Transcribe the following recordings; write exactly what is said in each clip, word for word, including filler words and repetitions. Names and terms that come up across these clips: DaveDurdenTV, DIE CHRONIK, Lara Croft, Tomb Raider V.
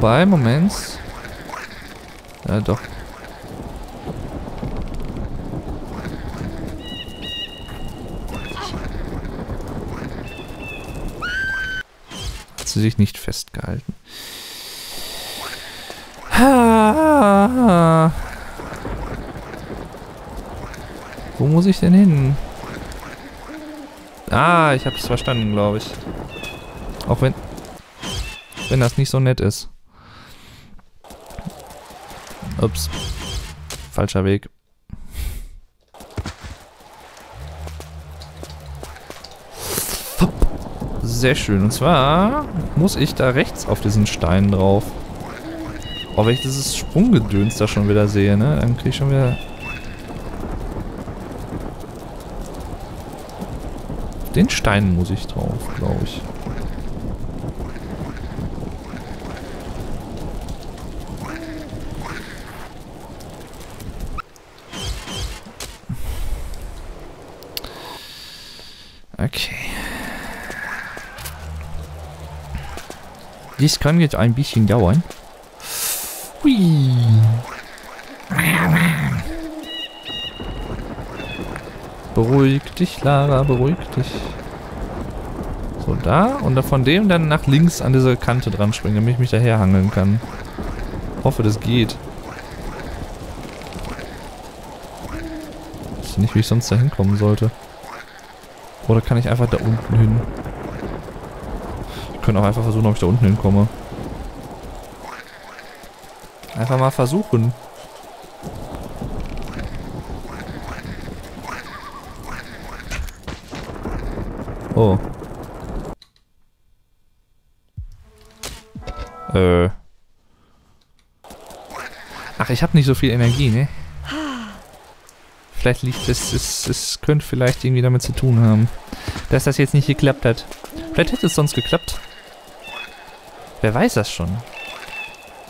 vorbei? Moment. Ja, doch. Hat sie sich nicht festgehalten. Ha! Wo muss ich denn hin? Ah, ich hab's verstanden, glaube ich. Auch wenn... Wenn das nicht so nett ist. Ups. Falscher Weg. Sehr schön. Und zwar muss ich da rechts auf diesen Stein drauf. Oh, wenn ich dieses Sprunggedöns da schon wieder sehe, ne? Dann krieg ich schon wieder... Den Stein muss ich drauf, glaube ich. Okay. Dies kann jetzt ein bisschen dauern. Hui. Beruhig dich, Lara, beruhig dich. So, da. Und von dem dann nach links an diese Kante dran springen, damit ich mich daher hangeln kann. Hoffe, das geht. Ich weiß nicht, wie ich sonst da hinkommen sollte. Oder kann ich einfach da unten hin? Ich könnte auch einfach versuchen, ob ich da unten hinkomme. Einfach mal versuchen. Oh. Äh. Ach, ich habe nicht so viel Energie, ne? Vielleicht liegt es, es, es könnte vielleicht irgendwie damit zu tun haben, dass das jetzt nicht geklappt hat. Vielleicht hätte es sonst geklappt. Wer weiß das schon?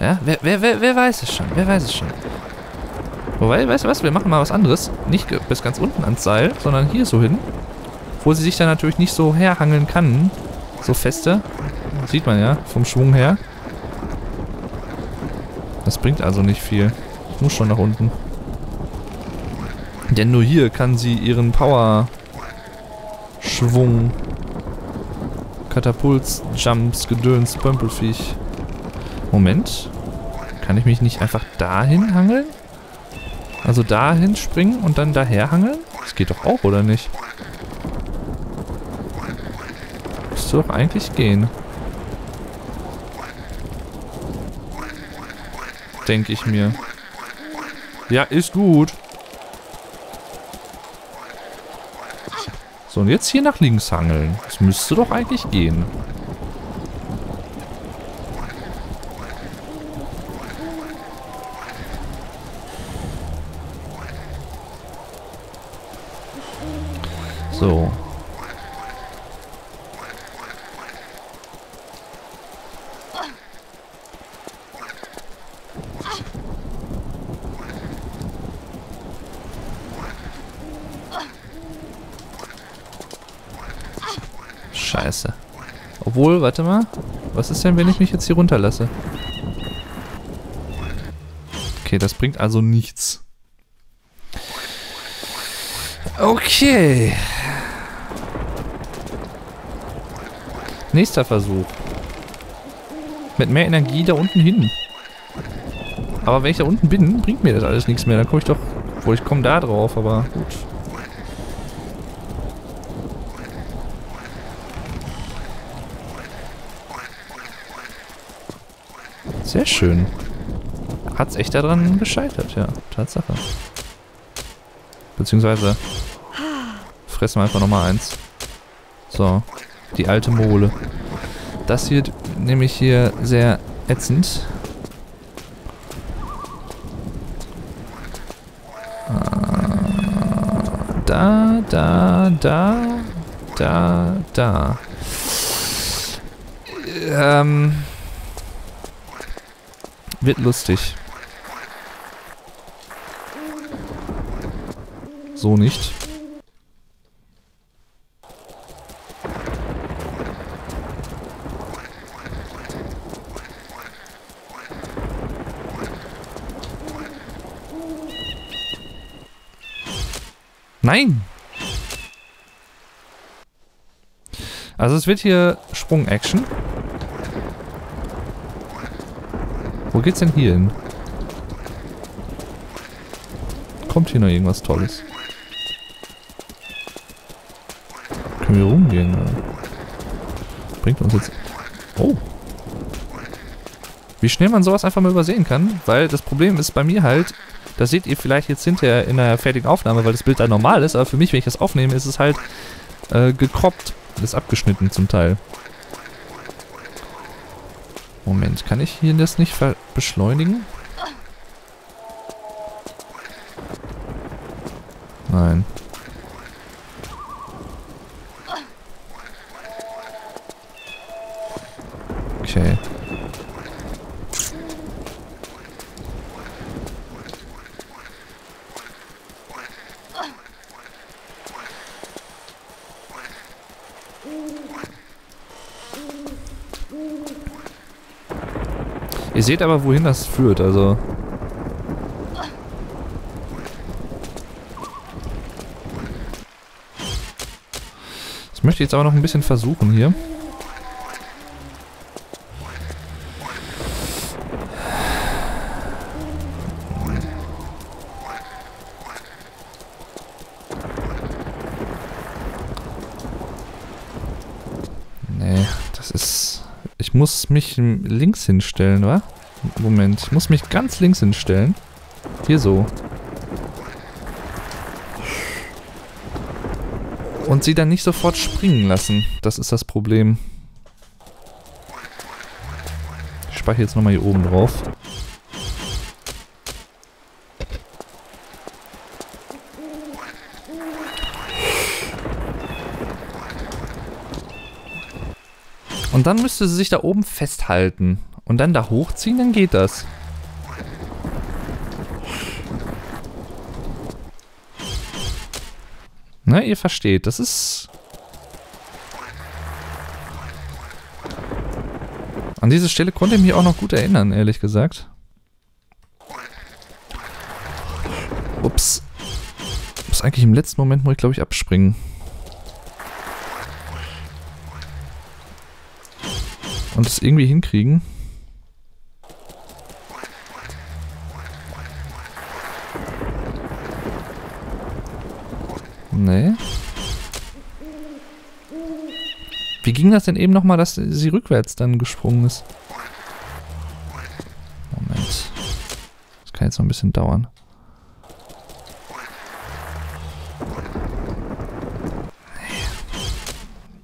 Ja, wer, wer, wer, wer weiß es schon? Wer weiß es schon? Wobei, weißt du was? Wir machen mal was anderes. Nicht bis ganz unten ans Seil, sondern hier so hin. Wo sie sich dann natürlich nicht so herhangeln kann. So feste. Das sieht man ja, vom Schwung her. Das bringt also nicht viel. Ich muss schon nach unten. Denn nur hier kann sie ihren Power-Schwung, Katapults, Jumps, Gedöns, Pömpelfiech. Moment. Kann ich mich nicht einfach dahin hangeln? Also dahin springen und dann daher hangeln? Das geht doch auch, oder nicht? Müsste doch eigentlich gehen. Denke ich mir. Ja, ist gut. So, und jetzt hier nach links hangeln. Das müsste doch eigentlich gehen. So. Scheiße. Obwohl, warte mal. Was ist denn, wenn ich mich jetzt hier runterlasse? Okay, das bringt also nichts. Okay. Nächster Versuch. Mit mehr Energie da unten hin. Aber wenn ich da unten bin, bringt mir das alles nichts mehr. Dann komme ich doch... Obwohl, ich komme da drauf, aber gut. Sehr schön. Hat's echt daran gescheitert, ja. Tatsache. Beziehungsweise fressen wir einfach nochmal eins. So. Die alte Mole. Das wird nämlich hier sehr ätzend. Da, da, da, da, da. Ähm... Wird lustig. So nicht. Nein! Also es wird hier Sprung-Action. Wo geht's denn hier hin? Kommt hier noch irgendwas Tolles? Können wir rumgehen? Bringt uns jetzt... Oh! Wie schnell man sowas einfach mal übersehen kann, weil das Problem ist bei mir halt, das seht ihr vielleicht jetzt hinterher in einer fertigen Aufnahme, weil das Bild dann normal ist, aber für mich, wenn ich das aufnehme, ist es halt äh, gekroppt, ist abgeschnitten zum Teil. Moment, kann ich hier das nicht beschleunigen? Nein. Okay. Ihr seht aber, wohin das führt, also... Das möchte ich jetzt aber noch ein bisschen versuchen hier. Nee, das ist... Ich muss mich links hinstellen, wa? Moment, ich muss mich ganz links hinstellen. Hier so. Und sie dann nicht sofort springen lassen. Das ist das Problem. Ich speichere jetzt nochmal hier oben drauf. Und dann müsste sie sich da oben festhalten. Und dann da hochziehen, dann geht das. Na, ihr versteht, das ist... An diese Stelle konnte ich mich auch noch gut erinnern, ehrlich gesagt. Ups. Ich muss eigentlich im letzten Moment, muss ich glaube ich abspringen. Und es irgendwie hinkriegen. Nee. Wie ging das denn eben nochmal, dass sie rückwärts dann gesprungen ist? Moment. Das kann jetzt noch ein bisschen dauern.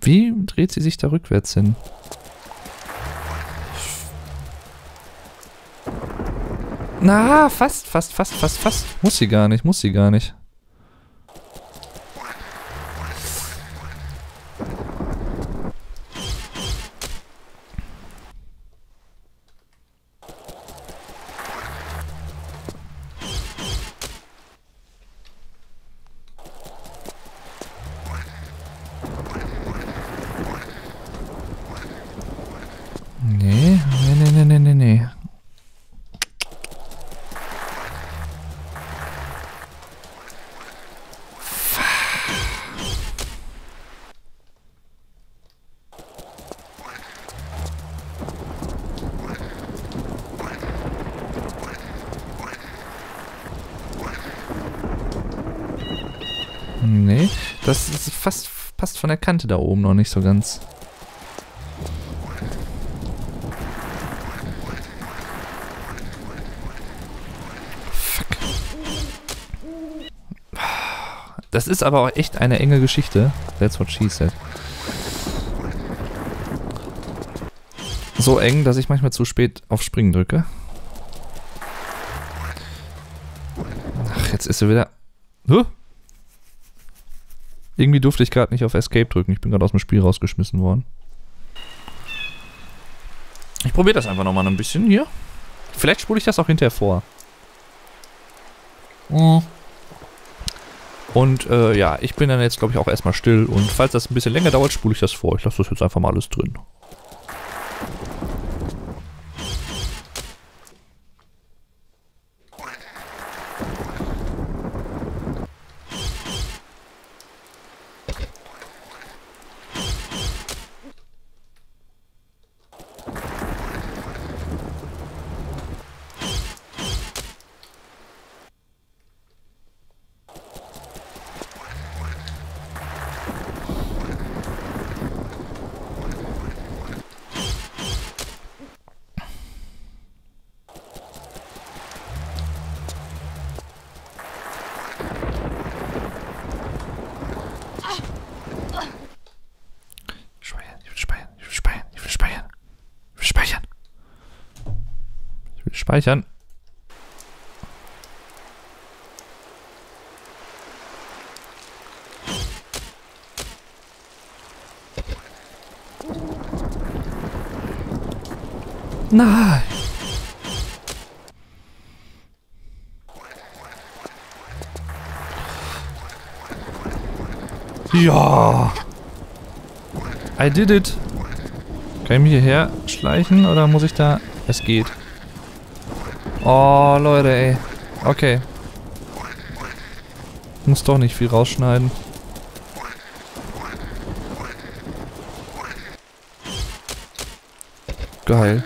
Wie dreht sie sich da rückwärts hin? Na, fast, fast, fast, fast, fast. Muss sie gar nicht, muss sie gar nicht. Nee, nee, nee, nee, nee, nee. Nee, das ist fast, passt von der Kante da oben noch nicht so ganz. Fuck. Das ist aber auch echt eine enge Geschichte. That's what she said. So eng, dass ich manchmal zu spät auf Springen drücke. Ach, jetzt ist sie wieder... Huh? Irgendwie durfte ich gerade nicht auf Escape drücken. Ich bin gerade aus dem Spiel rausgeschmissen worden. Ich probiere das einfach nochmal ein bisschen hier. Vielleicht spule ich das auch hinterher vor. Und äh, ja, ich bin dann jetzt, glaube ich, auch erstmal still. Und falls das ein bisschen länger dauert, spule ich das vor. Ich lasse das jetzt einfach mal alles drin. Speichern. Nein! Ja! I did it! Kann ich mich hierher schleichen oder muss ich da... Es geht. Oh, Leute, ey. Okay. Muss doch nicht viel rausschneiden. Geil.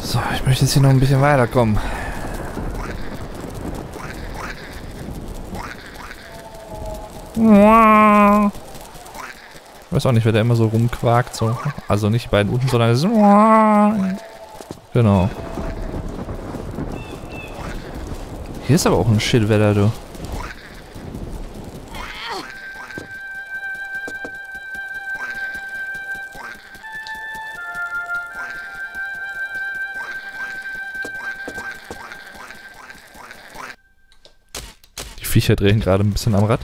So, ich möchte jetzt hier noch ein bisschen weiterkommen. Ich weiß auch nicht, wer da immer so rumquakt. So. Also nicht die beiden unten, sondern es ist... Genau. Hier ist aber auch ein Shitwetter, du. Die Viecher drehen gerade ein bisschen am Rad.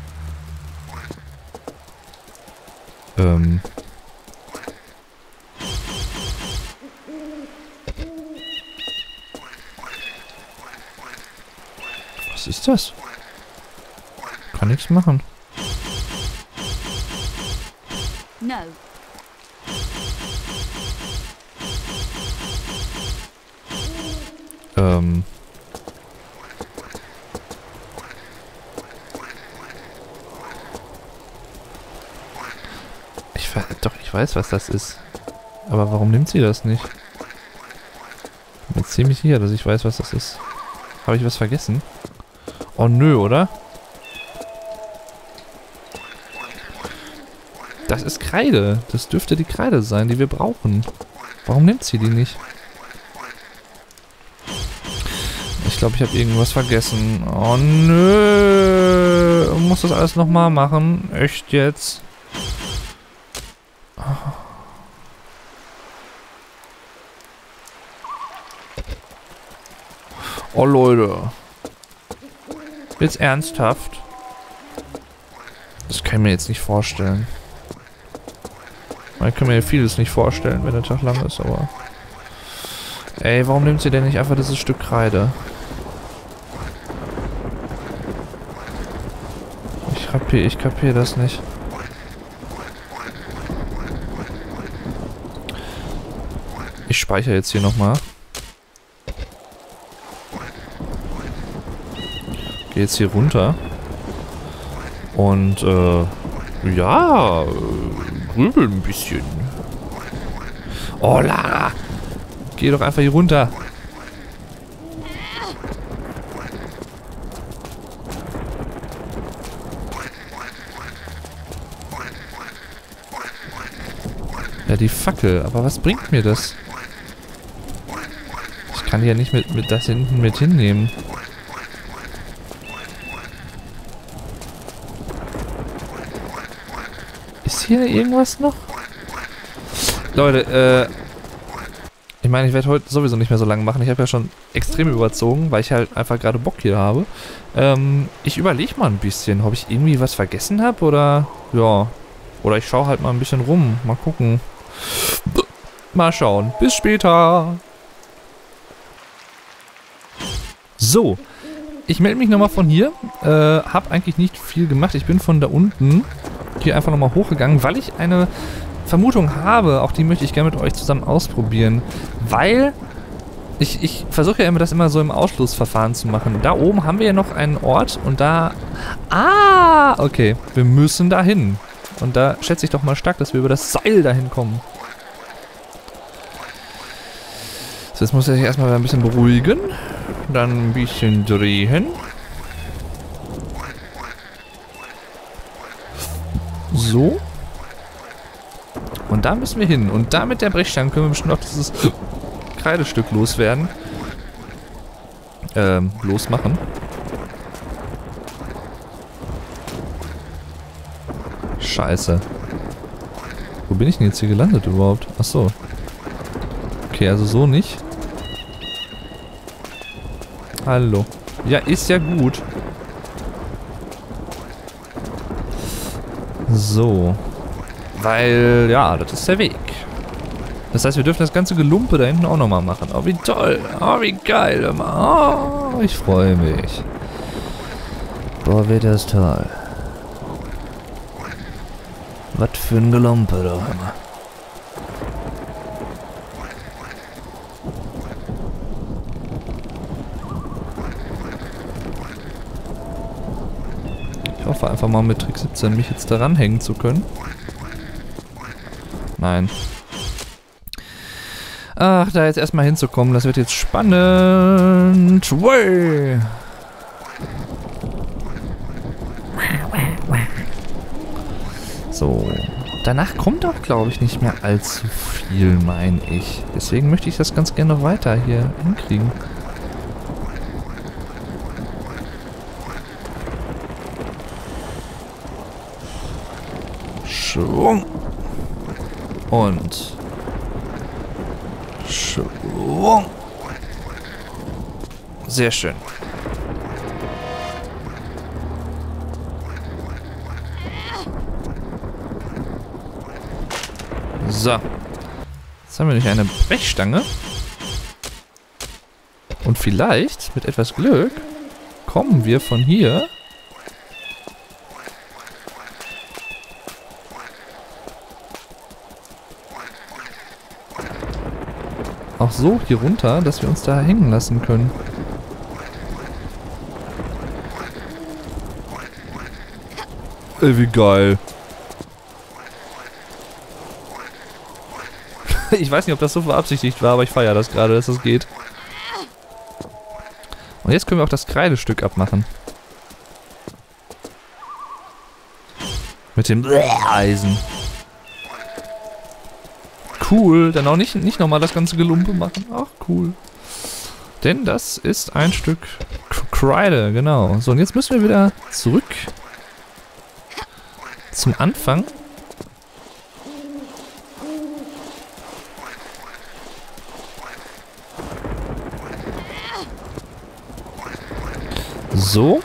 Ähm. Was ist das? Kann nichts machen. No. Ähm. Doch, ich weiß, was das ist. Aber warum nimmt sie das nicht? Ich bin jetzt ziemlich sicher, dass ich weiß, was das ist. Habe ich was vergessen? Oh, nö, oder? Das ist Kreide. Das dürfte die Kreide sein, die wir brauchen. Warum nimmt sie die nicht? Ich glaube, ich habe irgendwas vergessen. Oh, nö. Ich muss das alles nochmal machen. Echt jetzt? Oh, Leute. Jetzt ernsthaft? Das kann ich mir jetzt nicht vorstellen. Man kann mir vieles nicht vorstellen, wenn der Tag lang ist, aber... Ey, warum nimmt sie denn nicht einfach dieses Stück Kreide? Ich kapier, ich kapier das nicht. Ich speichere jetzt hier nochmal. Gehe jetzt hier runter. Und, äh, ja, grübeln ein bisschen. Oh, Lara! Geh doch einfach hier runter. Ja, die Fackel. Aber was bringt mir das? Ich kann die ja nicht mit, mit das hinten mit hinnehmen. Hier irgendwas noch? Leute, äh... Ich meine, ich werde heute sowieso nicht mehr so lange machen. Ich habe ja schon extrem überzogen, weil ich halt einfach gerade Bock hier habe. Ähm, ich überlege mal ein bisschen, ob ich irgendwie was vergessen habe oder... Ja. Oder ich schaue halt mal ein bisschen rum. Mal gucken. Mal schauen. Bis später. So. Ich melde mich nochmal von hier. Äh, habe eigentlich nicht viel gemacht. Ich bin von da unten... hier einfach nochmal hochgegangen, weil ich eine Vermutung habe, auch die möchte ich gerne mit euch zusammen ausprobieren, weil ich, ich versuche ja immer das immer so im Ausschlussverfahren zu machen. Da oben haben wir ja noch einen Ort und da... Ah, okay, wir müssen da hin. Und da schätze ich doch mal stark, dass wir über das Seil dahin kommen. So, jetzt muss ich erstmal ein bisschen beruhigen, dann ein bisschen drehen. So. Und da müssen wir hin. Und da mit der Brechstange können wir bestimmt auch dieses Kreidestück loswerden. Ähm, losmachen. Scheiße. Wo bin ich denn jetzt hier gelandet überhaupt? Achso. Okay, also so nicht. Hallo. Ja, ist ja gut. So. Weil, ja, das ist der Weg. Das heißt, wir dürfen das ganze Gelumpe da hinten auch nochmal machen. Oh, wie toll. Oh, wie geil. Oh, ich freue mich. Boah, wird das toll. Was für ein Gelumpe da immer. Ich hoffe einfach mal mit Trick siebzehn mich jetzt daran hängen zu können. Nein. Ach, da jetzt erstmal hinzukommen, das wird jetzt spannend. Wow. So. Danach kommt doch, glaube ich, nicht mehr allzu viel, meine ich. Deswegen möchte ich das ganz gerne noch weiter hier hinkriegen. Schwung. Und. Schwung. Sehr schön. So. Jetzt haben wir nämlich eine Brechstange. Und vielleicht, mit etwas Glück, kommen wir von hier. Auch so hier runter, dass wir uns da hängen lassen können. Ey, wie geil. Ich weiß nicht, ob das so beabsichtigt war, aber ich feiere das gerade, dass das geht. Und jetzt können wir auch das Kreidestück abmachen. Mit dem Eisen. Cool, dann auch nicht, nicht nochmal das ganze Gelumpe machen. Ach, cool. Denn das ist ein Stück Kreide, genau. So, und jetzt müssen wir wieder zurück zum Anfang. So.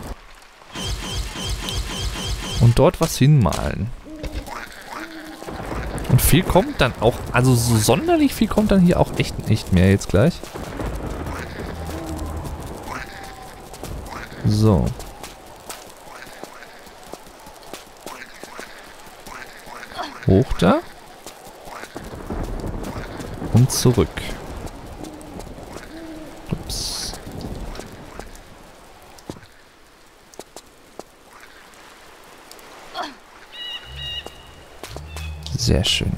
Und dort was hinmalen. Und viel kommt dann auch, also so sonderlich viel kommt dann hier auch echt nicht mehr jetzt gleich. So. Hoch da. Und zurück. Ups. Sehr schön.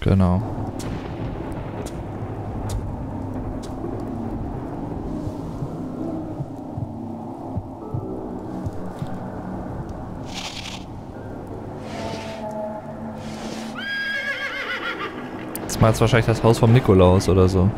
Genau. Jetzt mal jetzt wahrscheinlich das Haus vom Nikolaus oder so.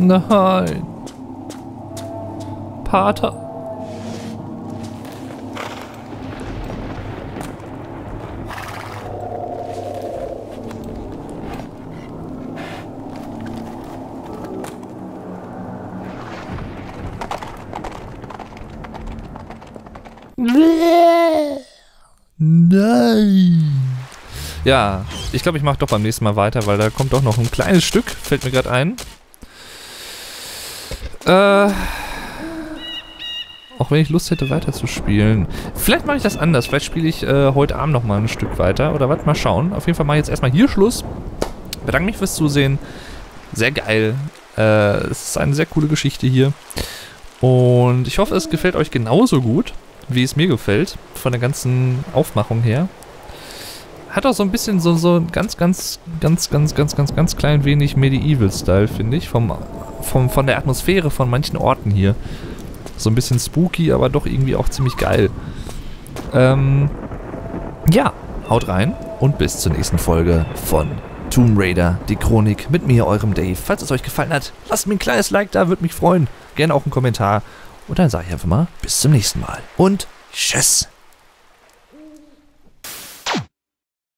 Nein. Pater. Nein. Ja, ich glaube, ich mache doch beim nächsten Mal weiter, weil da kommt doch noch ein kleines Stück, fällt mir gerade ein. Äh, auch wenn ich Lust hätte, weiterzuspielen. Vielleicht mache ich das anders. Vielleicht spiele ich äh, heute Abend noch mal ein Stück weiter. Oder was? Mal schauen. Auf jeden Fall mache ich jetzt erstmal hier Schluss. Bedanke mich fürs Zusehen. Sehr geil. Äh, es ist eine sehr coole Geschichte hier. Und ich hoffe, es gefällt euch genauso gut, wie es mir gefällt, von der ganzen Aufmachung her. Hat auch so ein bisschen so, so ganz, ganz, ganz, ganz, ganz, ganz, ganz klein wenig Medieval-Style, finde ich, vom, vom, von der Atmosphäre von manchen Orten hier. So ein bisschen spooky, aber doch irgendwie auch ziemlich geil. Ähm, ja, haut rein und bis zur nächsten Folge von Tomb Raider, die Chronik, mit mir, eurem Dave. Falls es euch gefallen hat, lasst mir ein kleines Like da, würde mich freuen. Gerne auch einen Kommentar. Und dann sage ich einfach mal, bis zum nächsten Mal. Und tschüss.